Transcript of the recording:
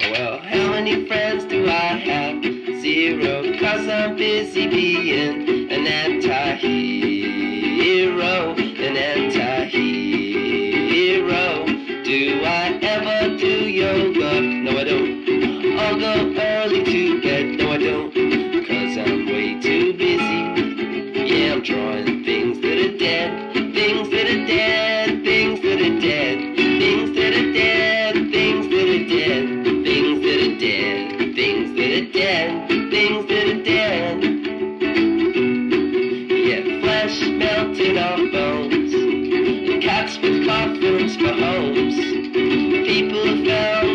Oh well, how many friends do I have? Zero, cause I'm busy being an anti-hero, an anti-hero. Do I ever do yoga? No, I don't. I'll go early to bed. No, I don't, cause I'm way too busy. Yeah, I'm drawing things that are dead, things that are dead, things that are dead, things that are dead, things that are dead, things that are dead, things that are dead, things that are dead. Yeah, flesh melting off bones, and cats with coffins for homes. People fell